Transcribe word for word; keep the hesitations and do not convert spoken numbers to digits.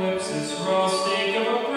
whips this raw steak of a